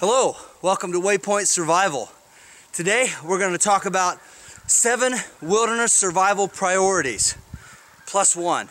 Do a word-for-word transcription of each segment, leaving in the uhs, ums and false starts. Hello, welcome to Waypoint Survival. Today we're going to talk about seven wilderness survival priorities, plus one.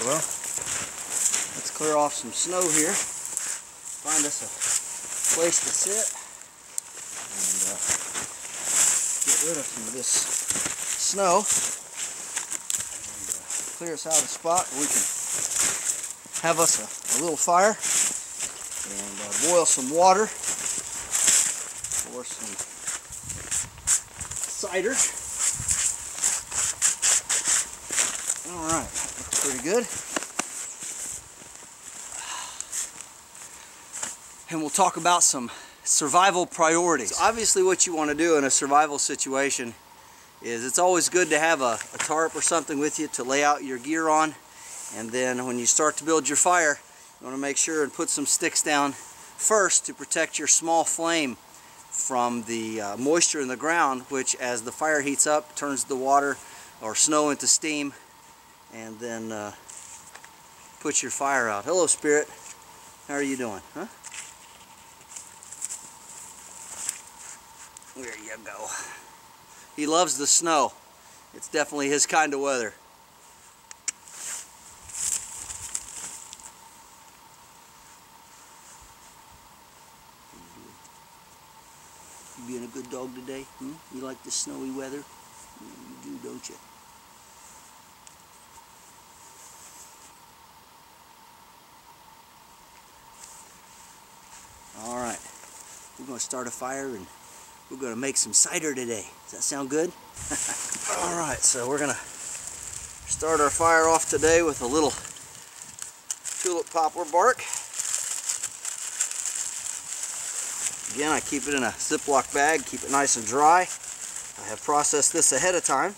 Well, let's clear off some snow here, find us a place to sit, and uh, get rid of some of this snow, and uh, clear us out a spot where we can have us a, a little fire, and uh, boil some water, pour some cider. Alright. Pretty good. And we'll talk about some survival priorities. So obviously what you want to do in a survival situation is it's always good to have a, a tarp or something with you to lay out your gear on, and then when you start to build your fire you want to make sure and put some sticks down first to protect your small flame from the uh, moisture in the ground, which as the fire heats up turns the water or snow into steam, and then uh, put your fire out. Hello, Spirit. How are you doing? Huh? There you go. He loves the snow. It's definitely his kind of weather. You being a good dog today? Hmm? You like the snowy weather? You do, don't you? Alright, we're going to start a fire and we're going to make some cider today. Does that sound good? Alright, so we're going to start our fire off today with a little tulip poplar bark. Again, I keep it in a Ziploc bag, keep it nice and dry. I have processed this ahead of time.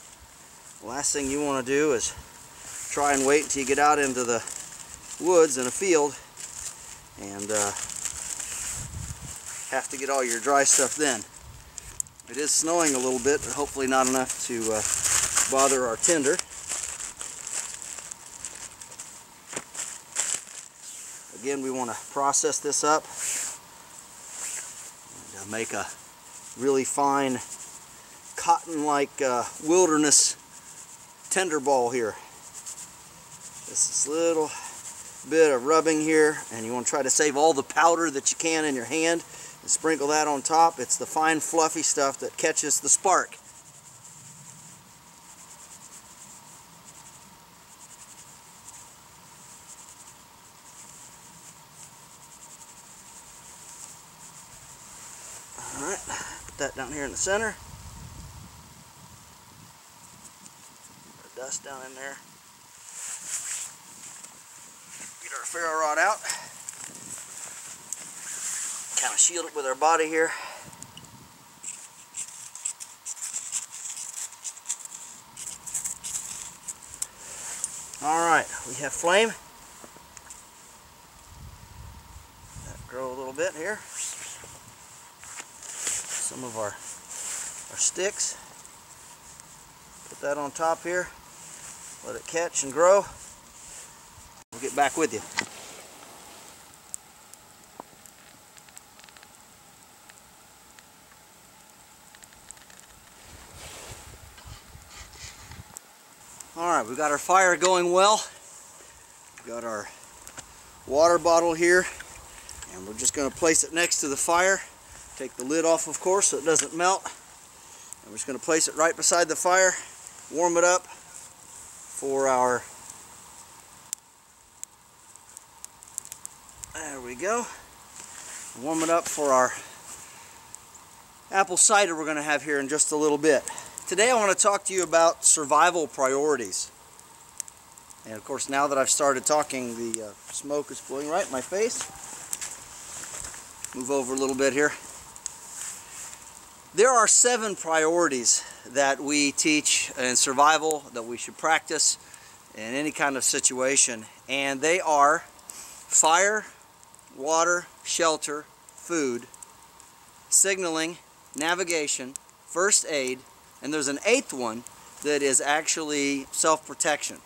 The last thing you want to do is try and wait until you get out into the woods in a field and uh, have to get all your dry stuff then. It is snowing a little bit, but hopefully not enough to uh, bother our tinder. Again, we want to process this up and uh, make a really fine cotton-like uh, wilderness tinder ball here. This little bit of rubbing here, and you want to try to save all the powder that you can in your hand. Sprinkle that on top. It's the fine fluffy stuff that catches the spark. Alright, put that down here in the center. Put the dust down in there. Get our ferro rod out. Kind of shield it with our body here. Alright, we have flame. Let that grow a little bit here. Some of our, our sticks. Put that on top here. Let it catch and grow. We'll get back with you. Alright, we've got our fire going well. We've got our water bottle here, and we're just going to place it next to the fire. Take the lid off, of course, so it doesn't melt. And we're just going to place it right beside the fire, warm it up for our... There we go. warm it up for our apple cider we're going to have here in just a little bit. Today I want to talk to you about survival priorities. And of course, now that I've started talking, the uh, smoke is blowing right in my face. Move over a little bit here. There are seven priorities that we teach in survival that we should practice in any kind of situation. And they are fire, water, shelter, food, signaling, navigation, first aid, and there's an eighth one that is actually self-protection.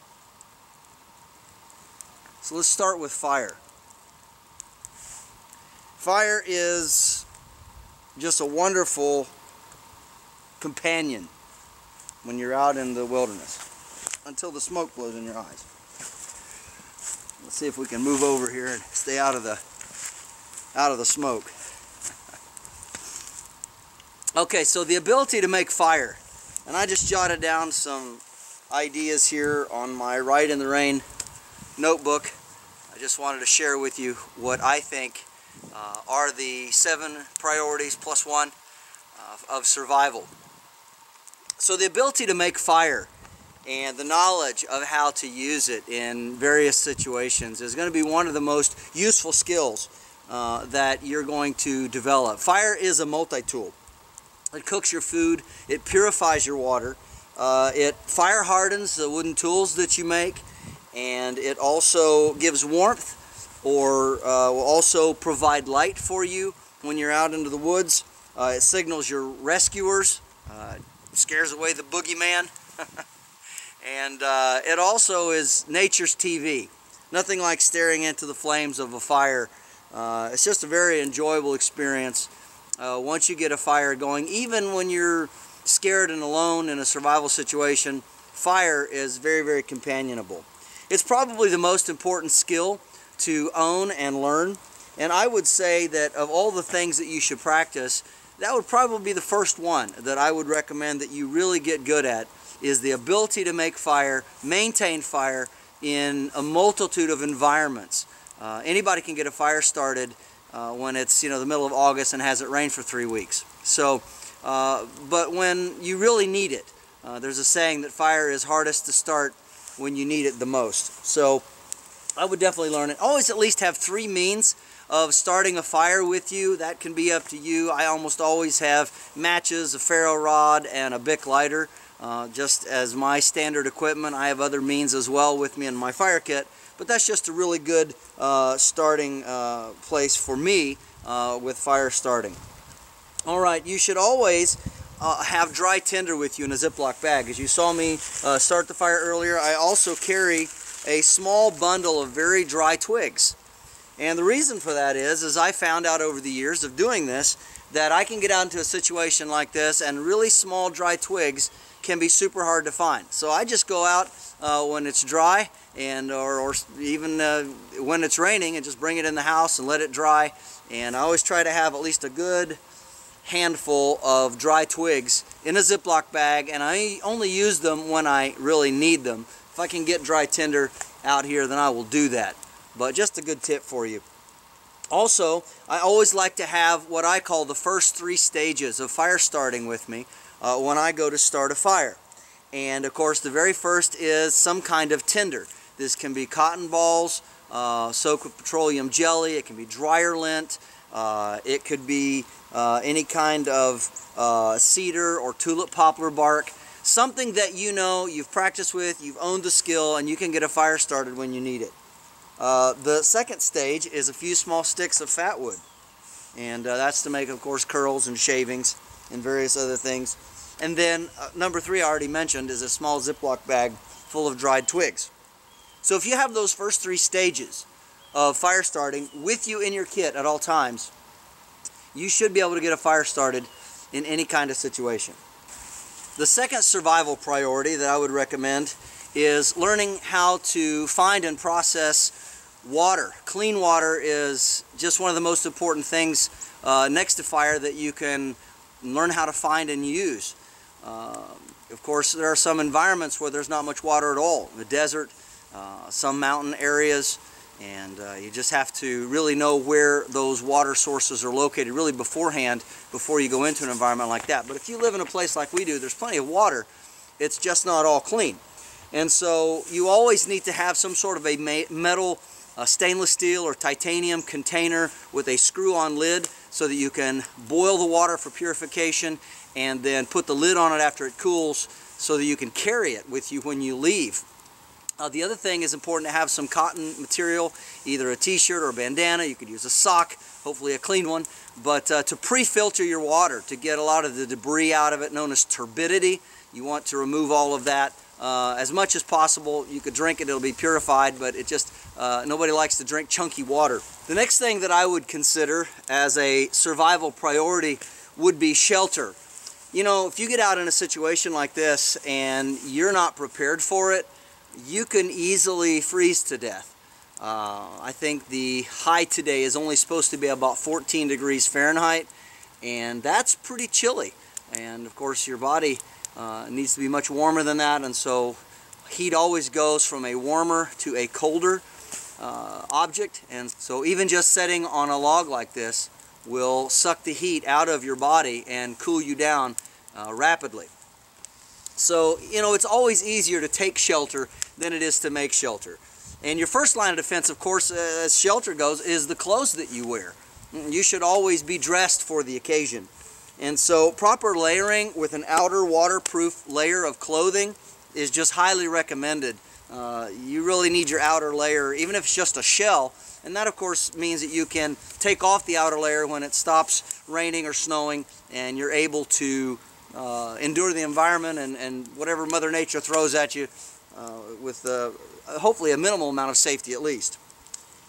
So let's start with fire. Fire is just a wonderful companion when you're out in the wilderness, until the smoke blows in your eyes. Let's see if we can move over here and stay out of the out of the smoke. Okay, so the ability to make fire. And I just jotted down some ideas here on my Rite in the Rain notebook. I just wanted to share with you what I think uh, are the seven priorities plus one uh, of survival. So the ability to make fire and the knowledge of how to use it in various situations is going to be one of the most useful skills uh, that you're going to develop. Fire is a multi-tool. It cooks your food, it purifies your water, uh, it fire hardens the wooden tools that you make, and it also gives warmth, or uh, will also provide light for you when you're out into the woods. Uh, it signals your rescuers, uh, scares away the boogeyman, and uh, it also is nature's T V. Nothing like staring into the flames of a fire. Uh, it's just a very enjoyable experience uh, once you get a fire going. Even when you're scared and alone in a survival situation, fire is very, very companionable. It's probably the most important skill to own and learn, and I would say that of all the things that you should practice, that would probably be the first one that I would recommend that you really get good at, is the ability to make fire, maintain fire in a multitude of environments. Uh, anybody can get a fire started uh, when it's, you know, the middle of August and hasn't rained for three weeks. So, uh, but when you really need it, uh, there's a saying that fire is hardest to start when you need it the most. So I would definitely learn it. Always at least have three means of starting a fire with you. That can be up to you. I almost always have matches, a ferro rod, and a Bic lighter uh, just as my standard equipment. I have other means as well with me in my fire kit, but that's just a really good uh, starting uh, place for me uh, with fire starting. Alright, you should always Uh, have dry tinder with you in a Ziploc bag. As you saw me uh, start the fire earlier, I also carry a small bundle of very dry twigs. And the reason for that is, as I found out over the years of doing this, that I can get out into a situation like this and really small dry twigs can be super hard to find. So I just go out uh, when it's dry, and or, or even uh, when it's raining, and just bring it in the house and let it dry. And I always try to have at least a good handful of dry twigs in a Ziploc bag, and I only use them when I really need them. If I can get dry tinder out here, then I will do that. But just a good tip for you. Also, I always like to have what I call the first three stages of fire starting with me uh, when I go to start a fire. And of course, the very first is some kind of tinder. This can be cotton balls, uh, soaked with petroleum jelly, it can be dryer lint, Uh, it could be uh, any kind of uh, cedar or tulip poplar bark, something that you know, you've practiced with, you've owned the skill, and you can get a fire started when you need it. Uh, the second stage is a few small sticks of fatwood, and uh, that's to make, of course, curls and shavings and various other things. And then uh, number three I already mentioned is a small Ziploc bag full of dried twigs. So if you have those first three stages of fire starting with you in your kit at all times, you should be able to get a fire started in any kind of situation. The second survival priority that I would recommend is learning how to find and process water. Clean water is just one of the most important things uh, next to fire that you can learn how to find and use. Uh, of course, there are some environments where there's not much water at all. The desert, uh, some mountain areas, And uh, you just have to really know where those water sources are located really beforehand before you go into an environment like that. But if you live in a place like we do, there's plenty of water. It's just not all clean. And so you always need to have some sort of a metal, a stainless steel or titanium container with a screw-on lid so that you can boil the water for purification and then put the lid on it after it cools so that you can carry it with you when you leave. Uh, the other thing is important to have some cotton material, either a t-shirt or a bandana. You could use a sock, hopefully a clean one, but uh, to pre-filter your water, to get a lot of the debris out of it, known as turbidity. You want to remove all of that uh, as much as possible. You could drink it, it'll be purified, but it just, uh, nobody likes to drink chunky water. The next thing that I would consider as a survival priority would be shelter. You know, if you get out in a situation like this and you're not prepared for it, you can easily freeze to death. Uh, I think the high today is only supposed to be about fourteen degrees Fahrenheit, and that's pretty chilly. And of course your body uh, needs to be much warmer than that, and so heat always goes from a warmer to a colder uh, object. And so even just sitting on a log like this will suck the heat out of your body and cool you down uh, rapidly. So, you know, it's always easier to take shelter than it is to make shelter. And your first line of defense, of course, as shelter goes, is the clothes that you wear. You should always be dressed for the occasion. And so proper layering with an outer waterproof layer of clothing is just highly recommended. Uh, you really need your outer layer, even if it's just a shell. And that, of course, means that you can take off the outer layer when it stops raining or snowing, and you're able to Uh, endure the environment and, and whatever Mother Nature throws at you uh, with uh, hopefully a minimal amount of safety at least.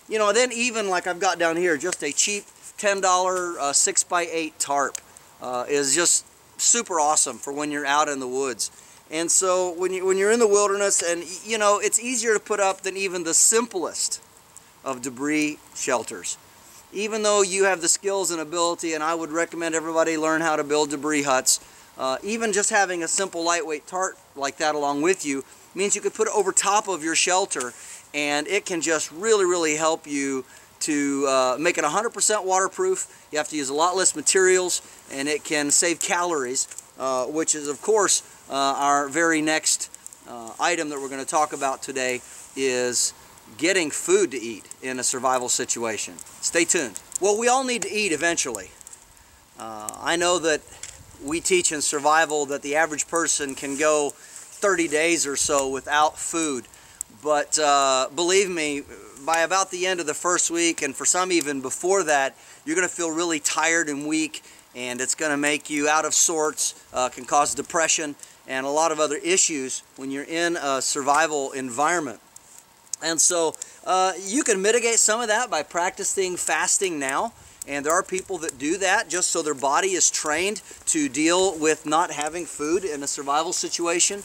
You know, then even like I've got down here, just a cheap ten dollar uh, six by eight tarp uh, is just super awesome for when you're out in the woods. And so when, you, when you're in the wilderness, and you know, it's easier to put up than even the simplest of debris shelters. Even though you have the skills and ability, and I would recommend everybody learn how to build debris huts, Uh, even just having a simple lightweight tarp like that along with you means you could put it over top of your shelter, and it can just really, really help you to uh, make it one hundred percent waterproof. You have to use a lot less materials, and it can save calories, uh, which is, of course, uh, our very next uh, item that we're going to talk about today is getting food to eat in a survival situation. Stay tuned. Well, we all need to eat eventually. Uh, I know that we teach in survival that the average person can go thirty days or so without food. But uh, believe me, by about the end of the first week, and for some even before that, you're going to feel really tired and weak, and it's going to make you out of sorts, uh, can cause depression and a lot of other issues when you're in a survival environment. And so uh, you can mitigate some of that by practicing fasting now. And there are people that do that just so their body is trained to deal with not having food in a survival situation.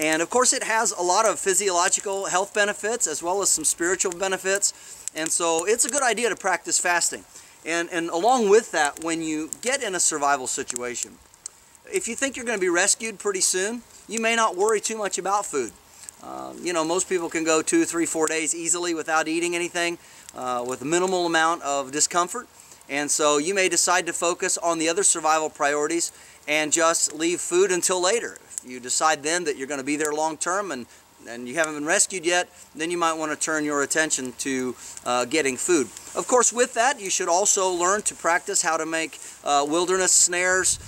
And of course it has a lot of physiological health benefits as well as some spiritual benefits. And so it's a good idea to practice fasting. And, and along with that, when you get in a survival situation, if you think you're going to be rescued pretty soon, you may not worry too much about food. Uh, you know, most people can go two, three, four days easily without eating anything uh, with a minimal amount of discomfort. And so you may decide to focus on the other survival priorities and just leave food until later. If you decide then that you're going to be there long term and, and you haven't been rescued yet, then you might want to turn your attention to uh, getting food. Of course, with that, you should also learn to practice how to make uh, wilderness snares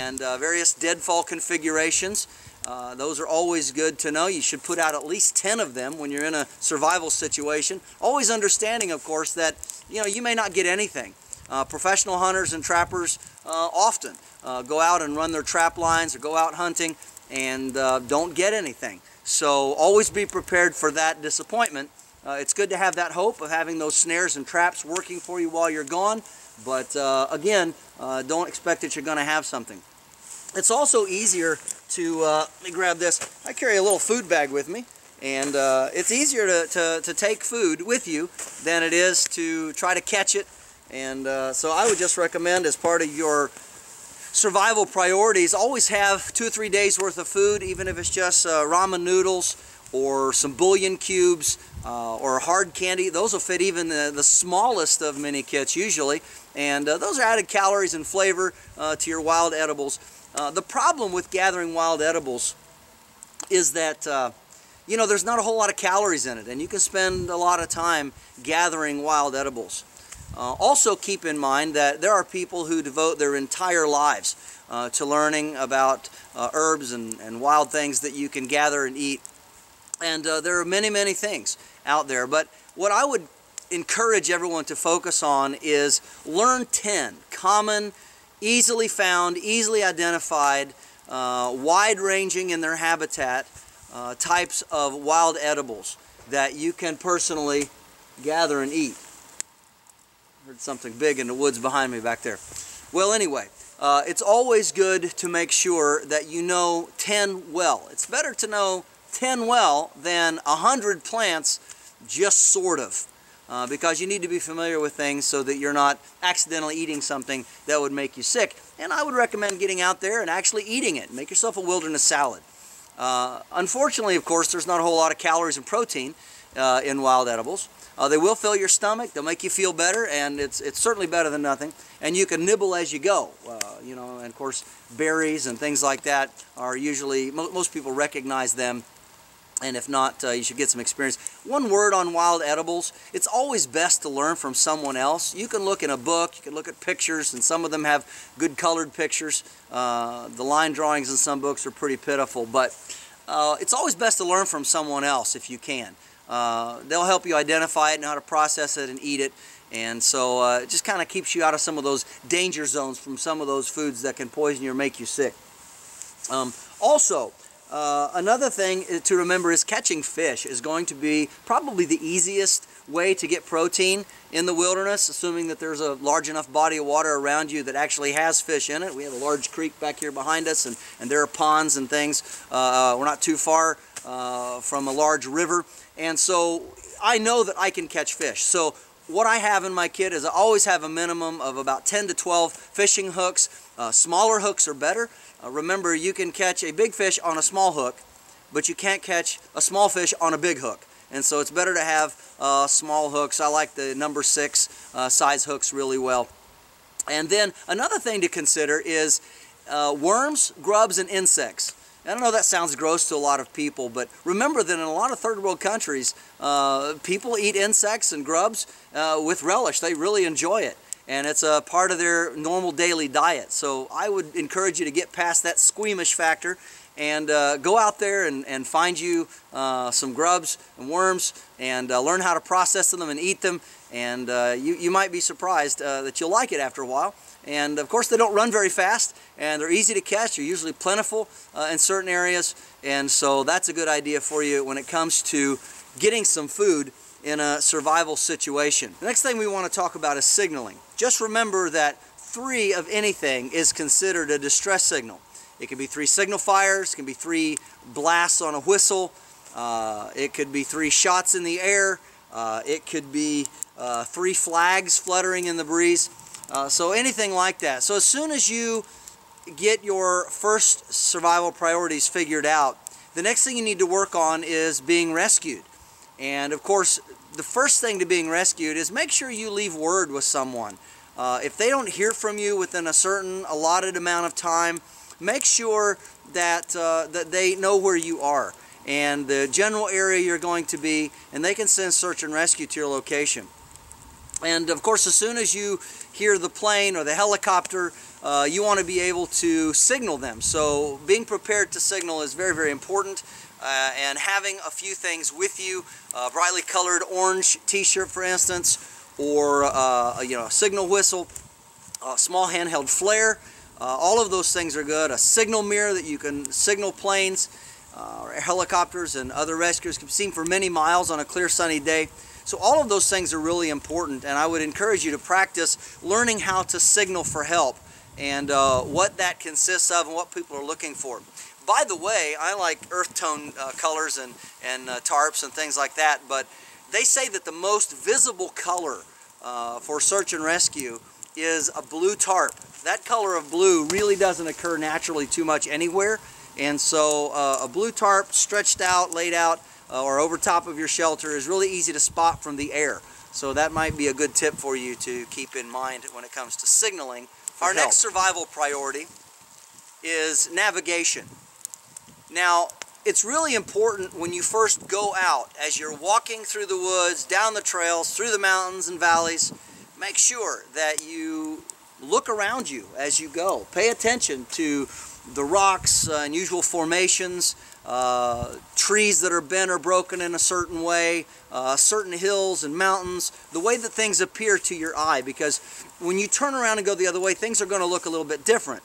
and uh, various deadfall configurations. Uh, those are always good to know. You should put out at least ten of them when you're in a survival situation. Always understanding, of course, that you know, you may not get anything. Uh, professional hunters and trappers uh, often uh, go out and run their trap lines or go out hunting and uh, don't get anything. So always be prepared for that disappointment. Uh, it's good to have that hope of having those snares and traps working for you while you're gone, but uh, again, uh, don't expect that you're going to have something. It's also easier to, uh, let me grab this, I carry a little food bag with me. And uh, it's easier to, to, to take food with you than it is to try to catch it. And uh, so I would just recommend, as part of your survival priorities, always have two or three days worth of food, even if it's just uh, ramen noodles or some bullion cubes, uh, or hard candy. Those will fit even the, the smallest of mini kits usually, and uh, those are added calories and flavor uh, to your wild edibles. Uh, the problem with gathering wild edibles is that uh, you know, there's not a whole lot of calories in it, and you can spend a lot of time gathering wild edibles. Uh, also keep in mind that there are people who devote their entire lives uh, to learning about uh, herbs and, and wild things that you can gather and eat. And uh, there are many, many things out there. But what I would encourage everyone to focus on is learn ten common, easily found, easily identified, uh, wide-ranging in their habitat uh, types of wild edibles that you can personally gather and eat. Heard something big in the woods behind me back there. Well, anyway, uh, it's always good to make sure that you know ten well. It's better to know ten well than one hundred plants just sort of, uh, because you need to be familiar with things so that you're not accidentally eating something that would make you sick. And I would recommend getting out there and actually eating it. Make yourself a wilderness salad. Uh, unfortunately, of course, there's not a whole lot of calories and protein uh, in wild edibles. Uh, they will fill your stomach, they'll make you feel better, and it's, it's certainly better than nothing. And you can nibble as you go, uh, you know, and of course berries and things like that are usually, mo most people recognize them, and if not, uh, you should get some experience. One word on wild edibles: it's always best to learn from someone else. You can look in a book, you can look at pictures, and some of them have good colored pictures. Uh, the line drawings in some books are pretty pitiful, but uh, it's always best to learn from someone else if you can. Uh, they'll help you identify it, know how to process it and eat it, and so uh, it just kind of keeps you out of some of those danger zones from some of those foods that can poison you or make you sick. Um, also, uh, another thing to remember is catching fish is going to be probably the easiest way to get protein in the wilderness, assuming that there's a large enough body of water around you that actually has fish in it. We have a large creek back here behind us, and, and there are ponds and things. Uh, we're not too far Uh, from a large river, and so I know that I can catch fish. So what I have in my kit is I always have a minimum of about ten to twelve fishing hooks. Uh, smaller hooks are better. Uh, remember, you can catch a big fish on a small hook, but you can't catch a small fish on a big hook, and so it's better to have uh, small hooks. I like the number six uh, size hooks really well. And then another thing to consider is uh, worms, grubs, and insects. I don't know, that sounds gross to a lot of people, but remember that in a lot of third world countries, uh, people eat insects and grubs uh, with relish. They really enjoy it, and it's a part of their normal daily diet. So I would encourage you to get past that squeamish factor and uh, go out there and, and find you uh, some grubs and worms, and uh, learn how to process them and eat them, and uh, you, you might be surprised uh, that you'll like it after a while. And of course, they don't run very fast, and they're easy to catch. They're usually plentiful uh, in certain areas, and so that's a good idea for you when it comes to getting some food in a survival situation. The next thing we want to talk about is signaling. Just remember that three of anything is considered a distress signal. It can be three signal fires, it can be three blasts on a whistle, uh, it could be three shots in the air, uh, it could be uh, three flags fluttering in the breeze. Uh, so anything like that. So as soon as you get your first survival priorities figured out, the next thing you need to work on is being rescued. And of course, the first thing to being rescued is make sure you leave word with someone. Uh, if they don't hear from you within a certain allotted amount of time, make sure that, uh, that they know where you are and the general area you're going to be, and they can send search and rescue to your location. And of course, as soon as you hear the plane or the helicopter, uh, you want to be able to signal them. So being prepared to signal is very, very important. Uh, and having a few things with you, a brightly colored orange t-shirt, for instance, or uh, you know, a signal whistle, a small handheld flare, uh, all of those things are good. A signal mirror that you can signal planes, uh, or helicopters, and other rescuers can be seen for many miles on a clear sunny day. So all of those things are really important, and I would encourage you to practice learning how to signal for help and uh, what that consists of and what people are looking for. By the way, I like earth tone uh, colors and, and uh, tarps and things like that, but they say that the most visible color uh, for search and rescue is a blue tarp. That color of blue really doesn't occur naturally too much anywhere, and so uh, a blue tarp stretched out, laid out, uh, or over top of your shelter is really easy to spot from the air. So that might be a good tip for you to keep in mind when it comes to signaling for help. Our next survival priority is navigation. Now, it's really important when you first go out, as you're walking through the woods, down the trails, through the mountains and valleys, make sure that you look around you as you go. Pay attention to the rocks, uh, unusual formations, uh, trees that are bent or broken in a certain way, uh, certain hills and mountains, the way that things appear to your eye, because when you turn around and go the other way, things are going to look a little bit different.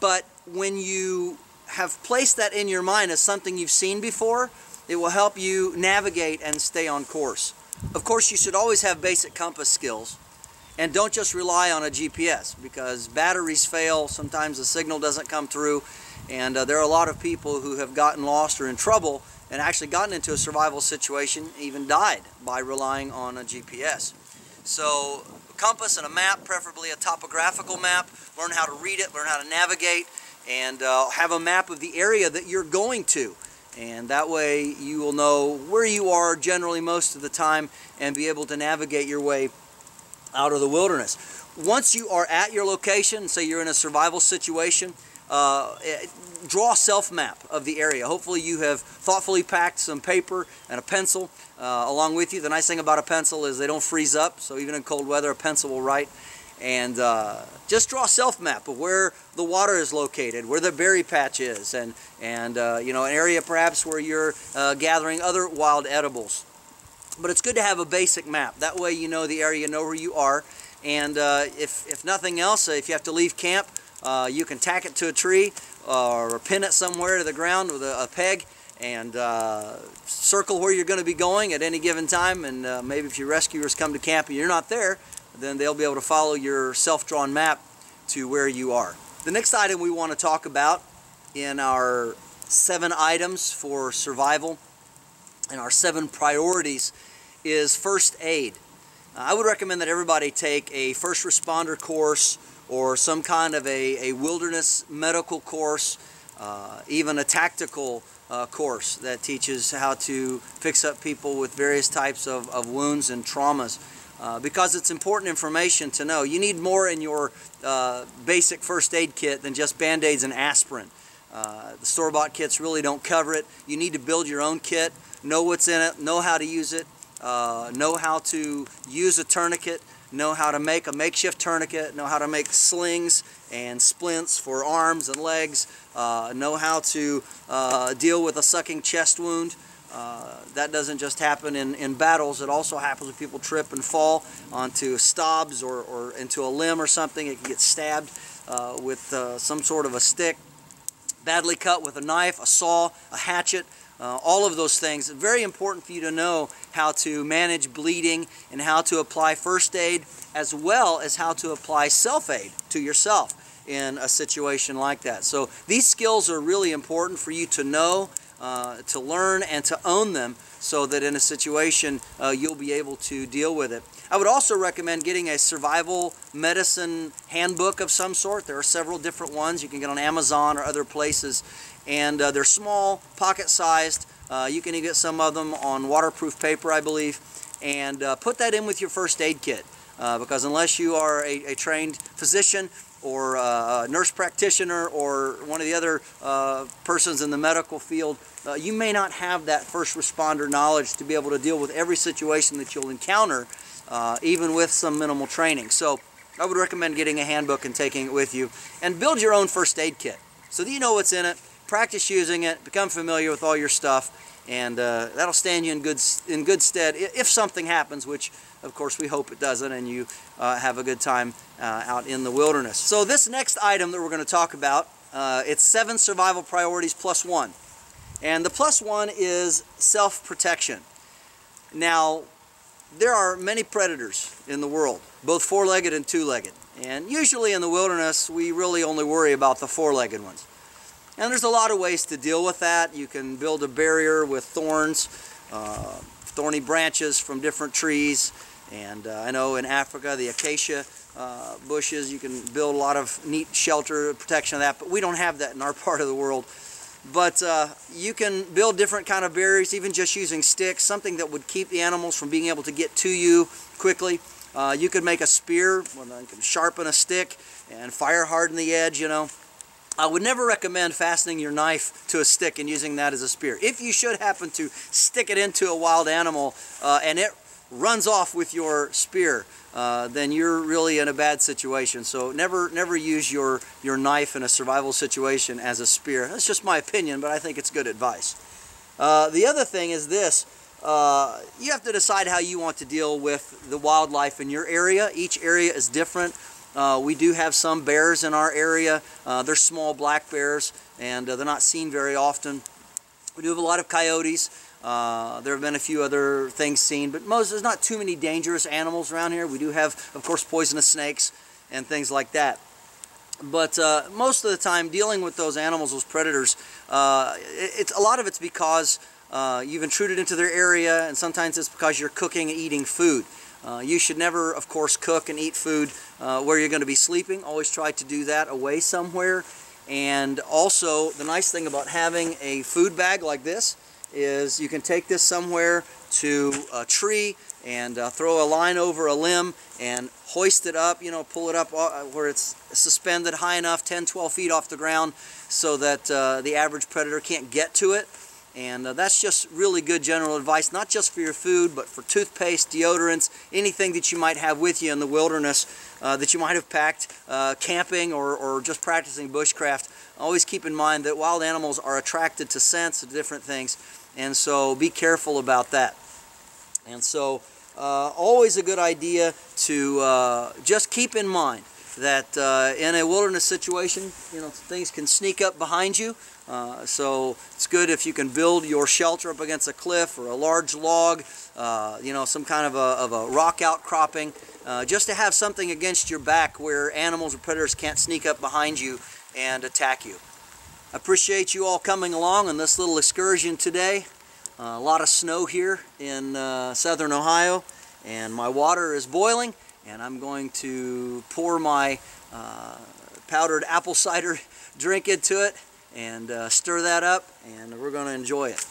But when you have placed that in your mind as something you've seen before, it will help you navigate and stay on course. Of course, you should always have basic compass skills, and don't just rely on a G P S, because batteries fail, sometimes the signal doesn't come through, and uh, there are a lot of people who have gotten lost or in trouble and actually gotten into a survival situation, even died by relying on a G P S. So compass and a map, preferably a topographical map. Learn how to read it, learn how to navigate, and uh, have a map of the area that you're going to. And that way you will know where you are generally most of the time and be able to navigate your way out of the wilderness. Once you are at your location, say you're in a survival situation, uh, draw a self-map of the area. Hopefully you have thoughtfully packed some paper and a pencil uh, along with you. The nice thing about a pencil is they don't freeze up, so even in cold weather a pencil will write. And uh, just draw a self-map of where the water is located, where the berry patch is, and, and uh, you know, an area perhaps where you're uh, gathering other wild edibles. But it's good to have a basic map. That way you know the area, you know where you are. And uh, if, if nothing else, if you have to leave camp, uh, you can tack it to a tree or pin it somewhere to the ground with a, a peg, and uh, circle where you're going to be going at any given time. And uh, maybe if your rescuers come to camp and you're not there, then they'll be able to follow your self-drawn map to where you are. The next item we want to talk about in our seven items for survival and our seven priorities is first aid. Uh, I would recommend that everybody take a first responder course or some kind of a, a wilderness medical course, uh, even a tactical uh, course that teaches how to fix up people with various types of, of wounds and traumas. Uh, because it's important information to know. You need more in your uh, basic first aid kit than just Band-Aids and aspirin. Uh, the store-bought kits really don't cover it. You need to build your own kit, know what's in it, know how to use it, uh, know how to use a tourniquet, know how to make a makeshift tourniquet, know how to make slings and splints for arms and legs, uh, know how to uh, deal with a sucking chest wound. Uh, that doesn't just happen in, in battles. It also happens when people trip and fall onto stobs or, or into a limb or something. It can get stabbed uh, with uh, some sort of a stick, badly cut with a knife, a saw, a hatchet, uh, all of those things. It's very important for you to know how to manage bleeding and how to apply first aid, as well as how to apply self-aid to yourself in a situation like that. So these skills are really important for you to know, Uh, to learn and to own them, so that in a situation uh, you'll be able to deal with it. I would also recommend getting a survival medicine handbook of some sort. There are several different ones you can get on Amazon or other places, and uh, they're small, pocket-sized. Uh, you can even get some of them on waterproof paper, I believe, and uh, put that in with your first aid kit, uh, because unless you are a, a trained physician or a nurse practitioner or one of the other uh, persons in the medical field, uh, you may not have that first responder knowledge to be able to deal with every situation that you'll encounter, uh, even with some minimal training. So I would recommend getting a handbook and taking it with you, and build your own first aid kit so that you know what's in it, practice using it, become familiar with all your stuff, and uh, that'll stand you in good, in good stead if something happens, which of course we hope it doesn't, and you uh, have a good time uh, out in the wilderness. So this next item that we're going to talk about, uh, it's seven survival priorities plus one. And the plus one is self-protection. Now, there are many predators in the world, both four-legged and two-legged. And usually in the wilderness, we really only worry about the four-legged ones. And there's a lot of ways to deal with that. You can build a barrier with thorns, uh, thorny branches from different trees. And uh, I know in Africa, the acacia uh, bushes, you can build a lot of neat shelter protection of that, but we don't have that in our part of the world. But uh, you can build different kind of barriers, even just using sticks, something that would keep the animals from being able to get to you quickly. Uh, you could make a spear, you can sharpen a stick and fire harden the edge, you know. I would never recommend fastening your knife to a stick and using that as a spear. If you should happen to stick it into a wild animal uh, and it runs off with your spear, uh, then you're really in a bad situation. So never never use your, your knife in a survival situation as a spear. That's just my opinion, but I think it's good advice. Uh, the other thing is this. Uh, you have to decide how you want to deal with the wildlife in your area. Each area is different. Uh, we do have some bears in our area. Uh, they're small black bears, and uh, they're not seen very often. We do have a lot of coyotes. Uh, there have been a few other things seen, but most, there's not too many dangerous animals around here. We do have, of course, poisonous snakes and things like that. But uh, most of the time, dealing with those animals, those predators, uh, it, it's, a lot of it's because uh, you've intruded into their area, and sometimes it's because you're cooking and eating food. Uh, you should never, of course, cook and eat food uh, where you're going to be sleeping. Always try to do that away somewhere. And also, the nice thing about having a food bag like this is you can take this somewhere to a tree and uh, throw a line over a limb and hoist it up, you know, pull it up where it's suspended high enough, ten, twelve feet off the ground, so that uh, the average predator can't get to it. And uh, that's just really good general advice, not just for your food, but for toothpaste, deodorants, anything that you might have with you in the wilderness uh, that you might have packed uh, camping or, or just practicing bushcraft. Always keep in mind that wild animals are attracted to scents and different things, and so be careful about that. And so uh, always a good idea to uh, just keep in mind that uh, in a wilderness situation, you know, things can sneak up behind you. Uh, so it's good if you can build your shelter up against a cliff or a large log, uh, you know, some kind of a, of a rock outcropping, uh, just to have something against your back where animals or predators can't sneak up behind you and attack you. I appreciate you all coming along on this little excursion today. Uh, a lot of snow here in uh, southern Ohio, and my water is boiling, and I'm going to pour my uh, powdered apple cider drink into it and uh, stir that up, and we're going to enjoy it.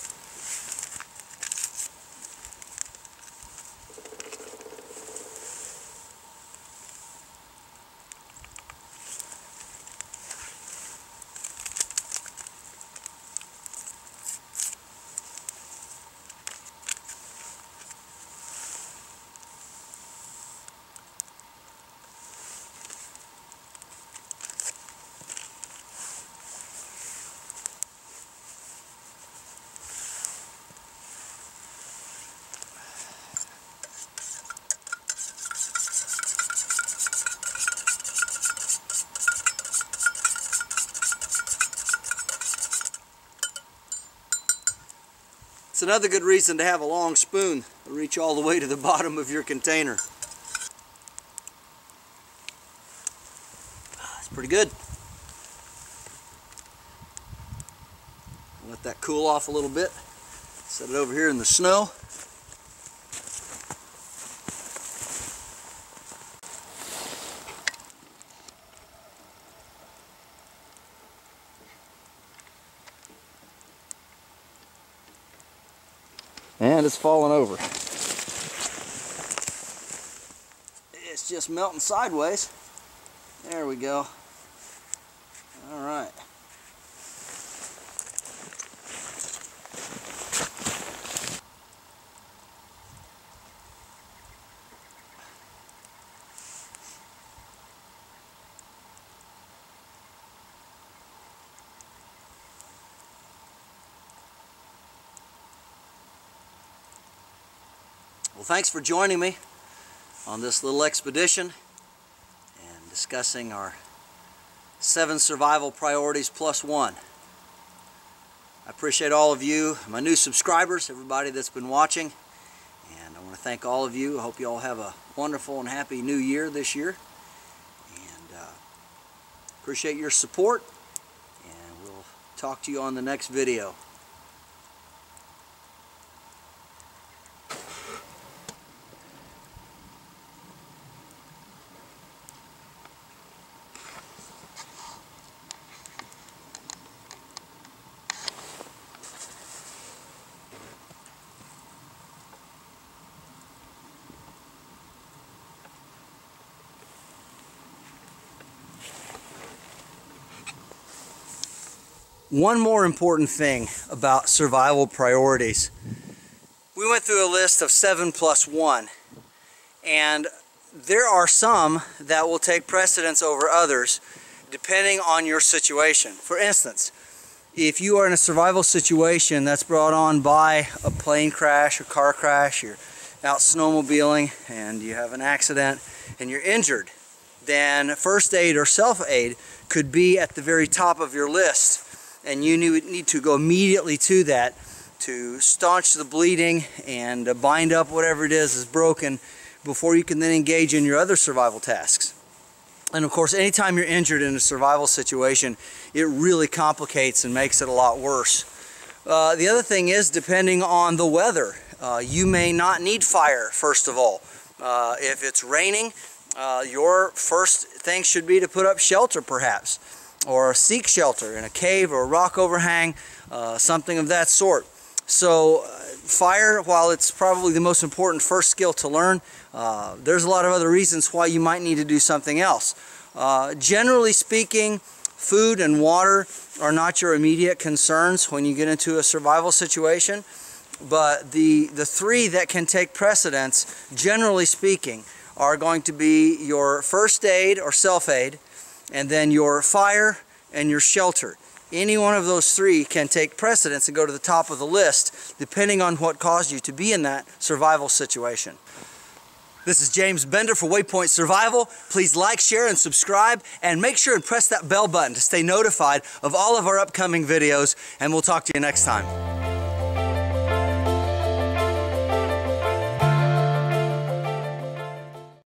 It's another good reason to have a long spoon to reach all the way to the bottom of your container. It's pretty good. Let that cool off a little bit. Set it over here in the snow. And it's falling over. It's just melting sideways. There we go. All right. Well, thanks for joining me on this little expedition and discussing our seven survival priorities plus one. I appreciate all of you, my new subscribers, everybody that's been watching, and I want to thank all of you. I hope you all have a wonderful and happy new year this year, and uh, appreciate your support, and we'll talk to you on the next video. One more important thing about survival priorities. We went through a list of seven plus one, and there are some that will take precedence over others depending on your situation. For instance, if you are in a survival situation that's brought on by a plane crash or car crash, you're out snowmobiling and you have an accident and you're injured, then first aid or self-aid could be at the very top of your list, and you need to go immediately to that to staunch the bleeding and bind up whatever it is is broken before you can then engage in your other survival tasks. And of course, anytime you're injured in a survival situation, it really complicates and makes it a lot worse. Uh, the other thing is, depending on the weather, uh, you may not need fire, first of all. Uh, if it's raining, uh, your first thing should be to put up shelter, perhaps, or seek shelter in a cave or a rock overhang, uh, something of that sort. So uh, fire, while it's probably the most important first skill to learn, uh, there's a lot of other reasons why you might need to do something else. Uh, generally speaking, food and water are not your immediate concerns when you get into a survival situation, but the, the three that can take precedence, generally speaking, are going to be your first aid or self-aid, and then your fire and your shelter. Any one of those three can take precedence and go to the top of the list depending on what caused you to be in that survival situation. This is James Bender for Waypoint Survival. Please like, share, and subscribe, and make sure and press that bell button to stay notified of all of our upcoming videos, and we'll talk to you next time.